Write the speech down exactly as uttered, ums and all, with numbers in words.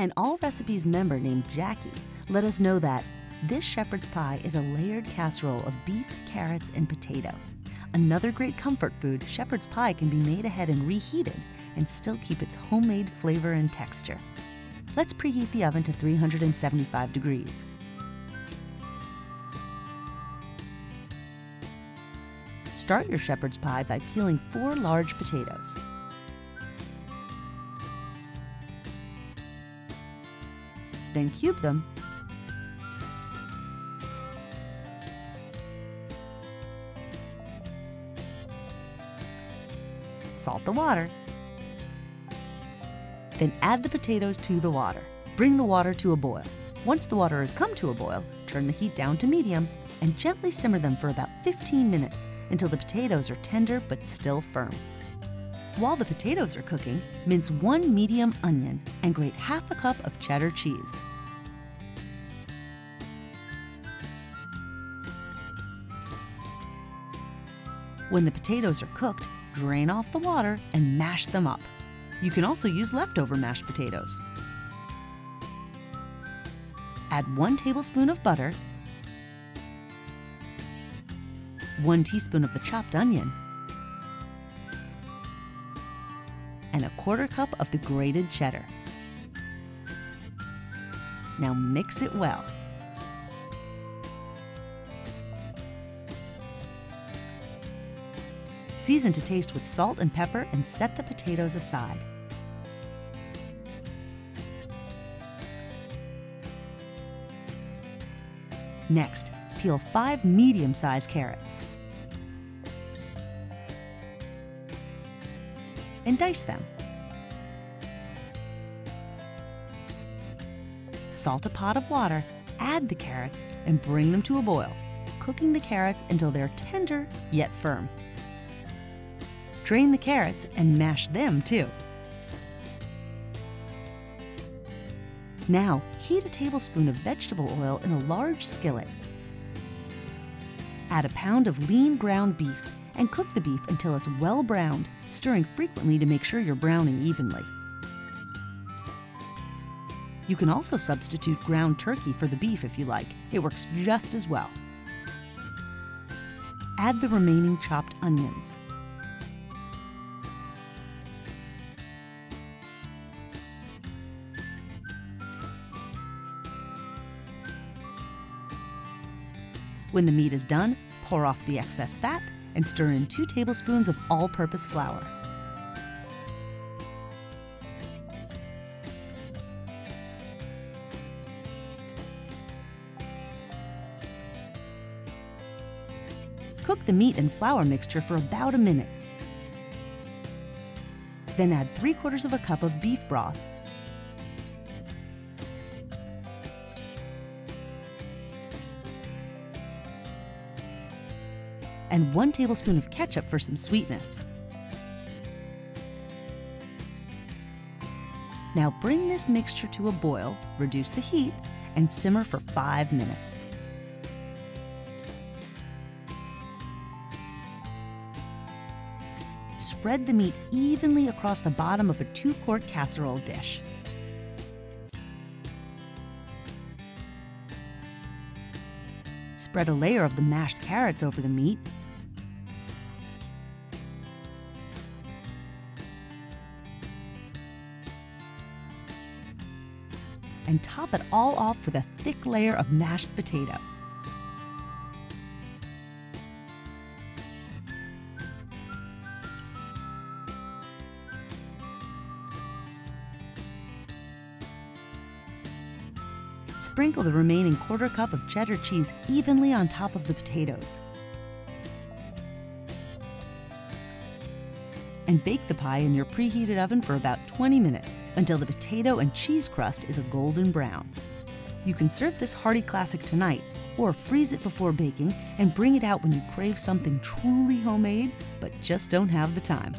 An Allrecipes member named Jacquie let us know that this shepherd's pie is a layered casserole of beef, carrots, and potato. Another great comfort food, shepherd's pie can be made ahead and reheated and still keep its homemade flavor and texture. Let's preheat the oven to three hundred seventy-five degrees. Start your shepherd's pie by peeling four large potatoes. Then cube them. Salt the water. Then add the potatoes to the water. Bring the water to a boil. Once the water has come to a boil, turn the heat down to medium and gently simmer them for about fifteen minutes until the potatoes are tender but still firm. While the potatoes are cooking, mince one medium onion and grate half a cup of cheddar cheese. When the potatoes are cooked, drain off the water and mash them up. You can also use leftover mashed potatoes. Add one tablespoon of butter, one teaspoon of the chopped onion, and a quarter cup of the grated cheddar. Now mix it well. Season to taste with salt and pepper and set the potatoes aside. Next, peel five medium-sized carrots and dice them. Salt a pot of water, add the carrots, and bring them to a boil, cooking the carrots until they're tender yet firm. Drain the carrots and mash them too. Now, heat a tablespoon of vegetable oil in a large skillet. Add a pound of lean ground beef and cook the beef until it's well browned, stirring frequently to make sure you're browning evenly. You can also substitute ground turkey for the beef if you like. It works just as well. Add the remaining chopped onions. When the meat is done, pour off the excess fat and stir in two tablespoons of all-purpose flour. Cook the meat and flour mixture for about a minute. Then add three quarters of a cup of beef broth, and one tablespoon of ketchup for some sweetness. Now bring this mixture to a boil, reduce the heat, and simmer for five minutes. Spread the meat evenly across the bottom of a two-quart casserole dish. Spread a layer of the mashed carrots over the meat. And top it all off with a thick layer of mashed potato. Sprinkle the remaining quarter cup of cheddar cheese evenly on top of the potatoes. And bake the pie in your preheated oven for about twenty minutes until the potato and cheese crust is a golden brown. You can serve this hearty classic tonight or freeze it before baking and bring it out when you crave something truly homemade but just don't have the time.